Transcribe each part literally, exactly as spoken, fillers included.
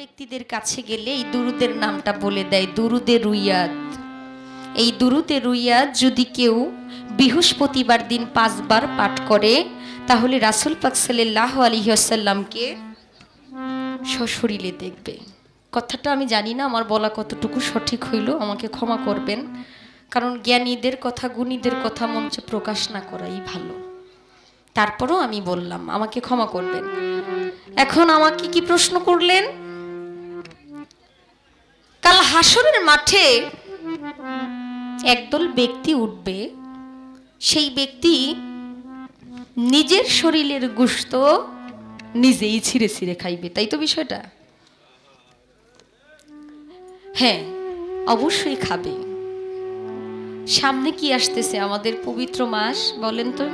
ব্যক্তিদের কাছে গেলে এই দুরুদের নামটা বলে দেয় দুরুদে রুইয়াত। এই দুরুদে রুইয়াত যদি কেউ বৃহস্পতিবার দিন পাঁচবার পাঠ করে তাহলে রাসূল পাক সাল্লাল্লাহু আলাইহি ওয়াসাল্লামকে সশরীরে দেখবে। কথাটা আমি জানি না আমার বলা কতটুকু সঠিক হইল, আমাকে ক্ষমা করবেন, কারণ জ্ঞানীদের কথা গুণীদের কথা মঞ্চে প্রকাশ না করাই ভালো। তারপরও আমি বললাম, আমাকে ক্ষমা করবেন। এখন আমাকে কি প্রশ্ন করলেন? কাল হাসরের মাঠে একদল ব্যক্তি উঠবে, সেই ব্যক্তি নিজের শরীরের গোশত নিজেই ছিঁড়ে ছিঁড়ে খাইবে, তাই তো বিষয়টা? হ্যাঁ, অবশ্যই খাবে। সামনে কি আসতেছে? আমাদের পবিত্র মাস, বলেন তো,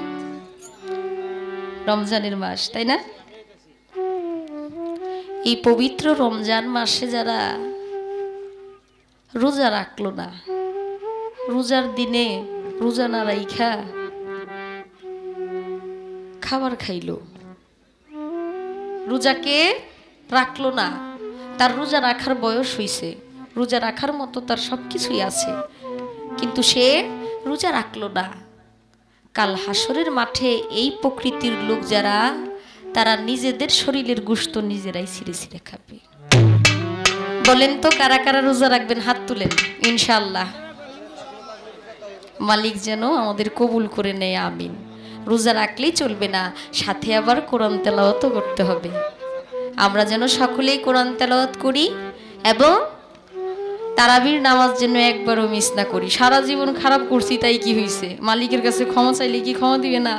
রমজানের মাস, তাই না? এই পবিত্র রমজান মাসে যারা রোজা রাখলো না, রোজার দিনে রোজা না রাইখা খাবার খাইলো, রোজাকে রাখলো না, তার রোজা রাখার বয়স হইছে, রোজা রাখার মতো তার সব কিছুই আছে, কিন্তু সে রোজা রাখলো না। কাল হাসরের মাঠে এই প্রকৃতির লোক যারা, তারা নিজেদের শরীরের গোশত নিজেরাই ছিঁড়ে ছিঁড়ে খাবে। বলেন তো কারা কারা রোজা রাখবেন? হাত তুলেন। ইনশাআল্লাহ মালিক যেন আমাদের কবুল করে নেয়, আমিন। রোজা রাখলেই চলবে না, সাথে আবার কোরআন তেলাওয়াতও করতে হবে। আমরা যেন সকলেই কোরআন তেলাওয়াত করি এবং তারাবির নামাজ যেন একবারও মিস না করি। সারা জীবন খারাপ করছি, তাই কি হয়েছে? মালিকের কাছে ক্ষমা চাইলে কি ক্ষমা দিবে না?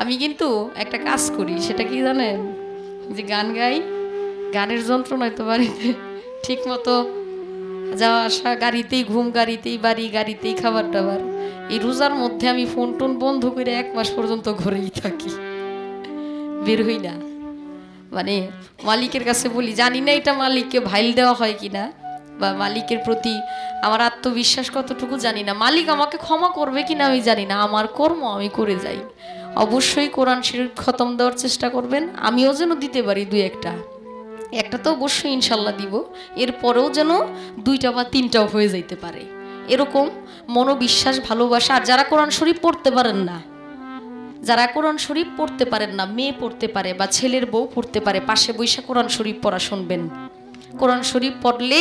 আমি কিন্তু একটা কাজ করি, সেটা কি জানেন? যে গান গাই, গানের যন্ত্র নয়তো বাড়িতে ঠিক মতো যাওয়া আসা, গাড়িতেই ঘুম, গাড়িতেই বাড়ি, গাড়িতেই খাবার দাবার। এই রোজার মধ্যে আমি ফোন টোন বন্ধ করে এক মাস পর্যন্ত ঘরেই থাকি, বের হই না। মানে মালিকের কাছে বলি, জানি না এটা মালিককে ভাইল দেওয়া হয় কিনা, বা মালিকের প্রতি আমার আত্মবিশ্বাস কতটুকু জানি না, মালিক আমাকে ক্ষমা করবে কিনা আমি জানি না, আমার কর্ম আমি করে যাই। অবশ্যই কোরআন শরীফ খতম দেওয়ার চেষ্টা করবেন, আমিও যেন দিতে পারি দুই একটা, একটা তো অবশ্যই ইনশাল্লাহ দিব, এরপরেও যেন দুইটা বা তিনটাও হয়ে যাইতে পারে, এরকম মনোবিশ্বাস, ভালোবাসা। আর যারা কোরআন শরীফ পড়তে পারেন না, যারা কোরআন শরীফ পড়তে পারেন না, মেয়ে পড়তে পারে বা ছেলের বউ পড়তে পারে, পাশে বৈশা কোরআন শরীফ পড়া শুনবেন। কোরআন শরীফ পড়লে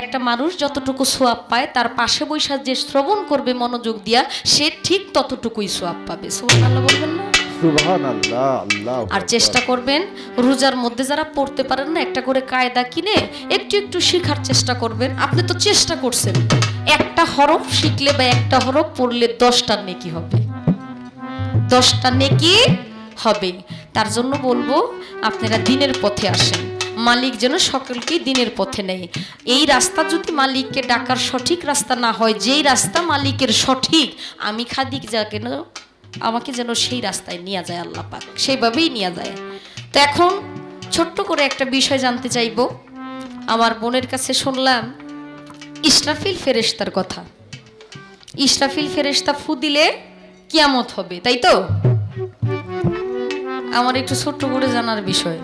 একটা মানুষ যতটুকু সোয়াব পায়, তার পাশে বৈশা যে শ্রবণ করবে মনোযোগ দিয়া, সে ঠিক ততটুকুই সোয়াব পাবে। সুবহানাল্লাহ বলবেন না? সুবহানাল্লাহ, আল্লাহু আকবার। আর চেষ্টা করবেন রোজার মধ্যে যারা পড়তে পারেন না, একটা করে কায়দা কিনে একটু একটু শেখার চেষ্টা করবেন। আপনি তো চেষ্টা করছেন, একটা হরফ শিখলে বা একটা হরফ পড়লে দশটা নেকি হবে, দশটা নেকি হবে। তার জন্য বলবো আপনারা দিনের পথে আসেন, মালিক যেন সকলকে দিনের পথে নেয়। এই রাস্তা যদি মালিককে ডাকার সঠিক রাস্তা না হয়, যেই রাস্তা মালিকের সঠিক, আমি খাদিক যা কেন আমাকে যেন সেই রাস্তায় নিয়ে যায় আল্লাহ পাক, সেইভাবেই নিয়ে যায়। তো এখন ছোট্ট করে একটা বিষয় জানতে চাইব। আমার বোনের কাছে শুনলাম ইসরাফিল ফেরেশতার কথা। ইসরাফিল ফেরেশতা ফু দিলে কিয়ামত হবে, তাই তো? আমার একটু ছোট্ট করে জানার বিষয়,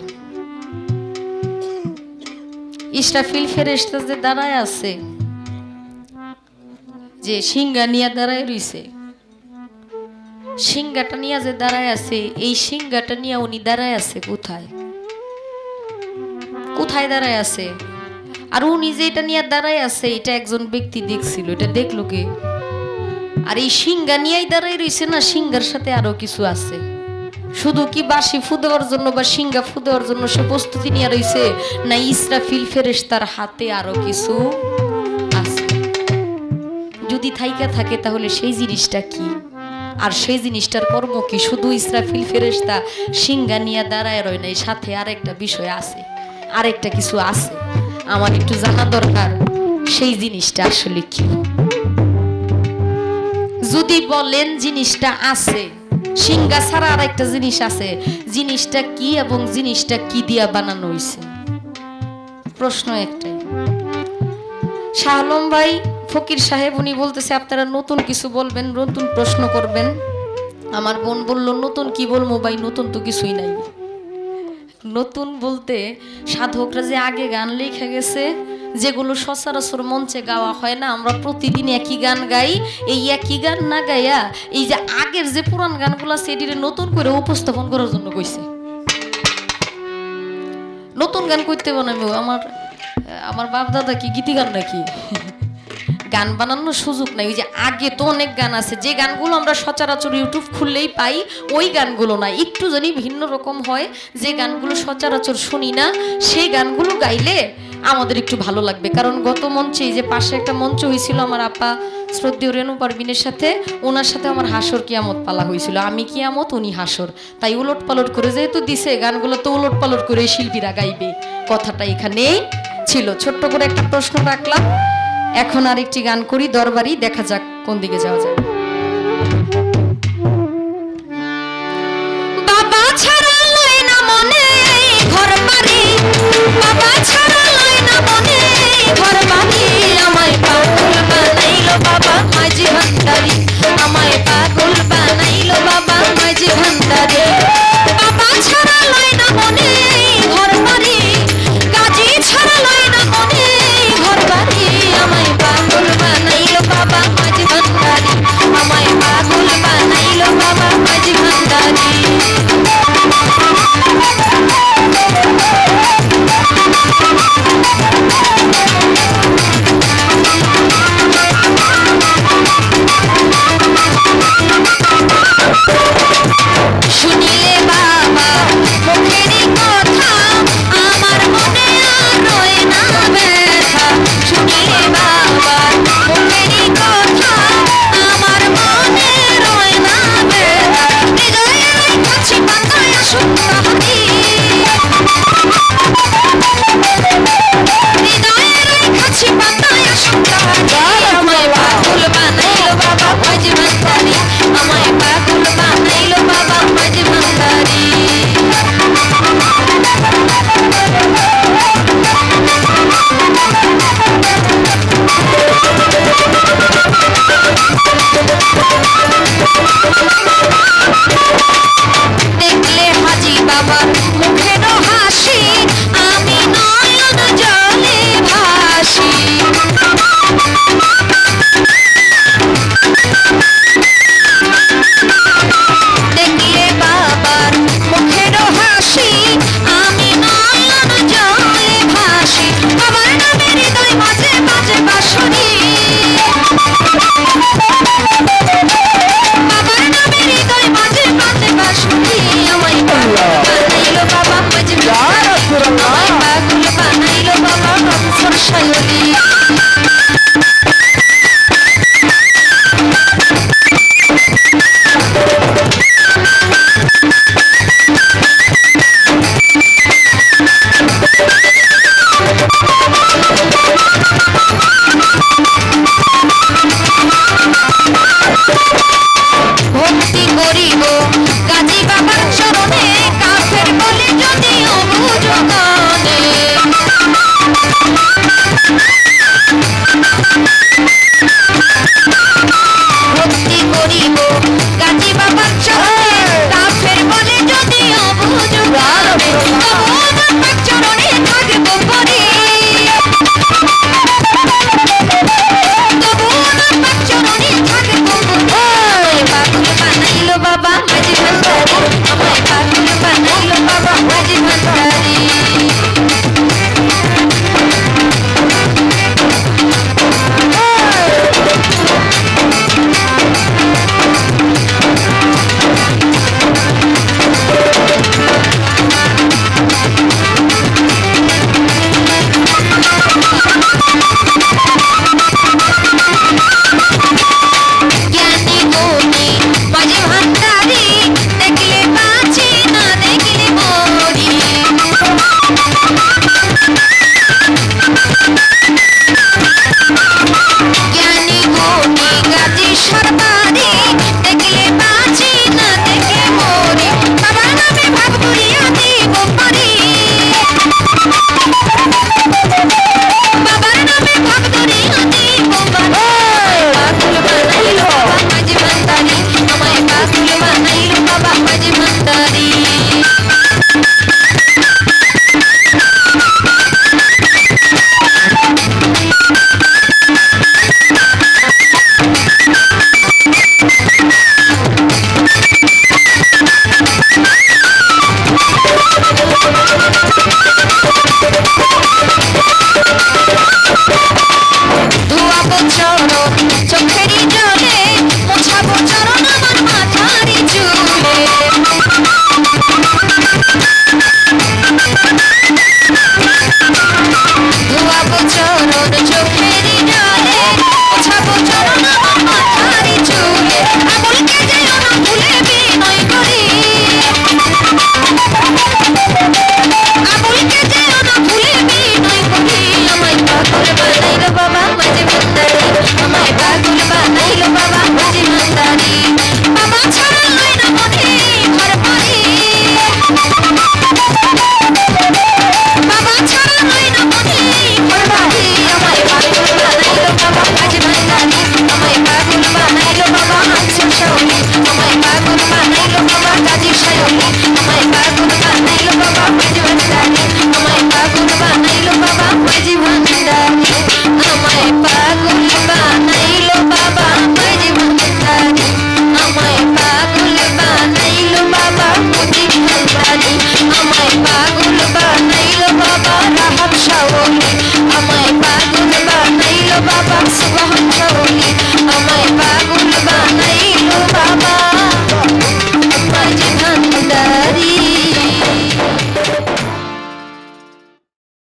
ইসরাফিল ফেরেশতা যে দাঁড়ায় আছে, যে সিংহা নিয়ে দাঁড়ায় রইছে, সিংহাটা নিয়ে যে দাঁড়ায় আছে, এই সিংহাটা নিয়ে উনি দাঁড়ায় আছে কোথায়? কোথায় দাঁড়ায় আছে? আর উনি যে এটা নিয়ে দাঁড়ায় আছে, এটা একজন ব্যক্তি দেখছিল, এটা দেখলো কে? আর এই সিংহা নিয়েই দাঁড়ায় রয়েছে না, সিংহার সাথে আরো কিছু আছে। শুধু কি বাঁশি ফু দেওয়ার জন্য বা সিংহা ফু দেওয়ার জন্য সে প্রস্তুতি নিয়ে রয়েছে, না ইসরাফিল ফেরেশতার হাতে আরো কিছু আছে? যদি থাইকা থাকে তাহলে সেই জিনিসটা কি, আর সেই জিনিসটার কর্ম কি? শুধু ইসরাফিল ফেরেশতা সিংহা নিয়ে দাঁড়ায় রয় না, সাথে আরেকটা বিষয় আছে, আরেকটা কিছু আছে। আমার একটু জানা দরকার সেই জিনিসটা আসলে কি। যদি বলেন জিনিসটা আছে, সিংহা ছাড়া আর একটা জিনিস আছে, জিনিসটা কি এবং জিনিসটা কি দিয়া বানানো হয়েছে? প্রশ্ন একটাই। শাহ আলম ভাই ফকির সাহেব উনি বলতেছে আপনারা নতুন কিছু বলবেন, নতুন প্রশ্ন করবেন। আমার বোন বলল, নতুন কি বলবো ভাই, নতুন তো কিছুই নাই, नतून बोलते साधकरा जे आगे गान लिखे गेछे जेगुलो सचराचर मंचे गावा हय ना आमरा प्रतिदिन एकई गान गाई एई एकई गान ना गाइया एई जे आगेर जे पुरान गानगुलो सेटिरे नतून करे उपस्थापन करार जोन्नो कइछे। नतून गान करते बनाबो आमार आमार बाप दादा की गीति गान नाकि गान बनानोर सुयोग नाई। ओई जे आगे तो अनेक गान आछे जे गानगुलो आमरा सचराचर यूट्यूब खुललेई पाई ओई गानगुलो ना, एकटू जानि भिन्न रकम हय जे गानगुलो सचराचर शुनि ना सेई गानगुलो गाइले आमादेर एकटू भालो लागबे। कारण गत मंचे जे पाशे एकटा मंच हयेछिलो आमार आपा श्रद्धेय रेणु परवीनेर साथे, ओनार साथे आमार हाशर कियामत पाला हयेछिलो, आमी कियामत उनि हाशर, ताई उलट पालट करे जेहेतु दिसे गानगुलो तो उलट पालट करे शिल्पीरा गाइबे, कथाटा एखानेई छिलो। छोट्ट करे एकटा प्रश्न राखलाम, एखन आरेकटी गान करी दरबारी, देखा जाक कोन दिके जाओया जाय। बाबा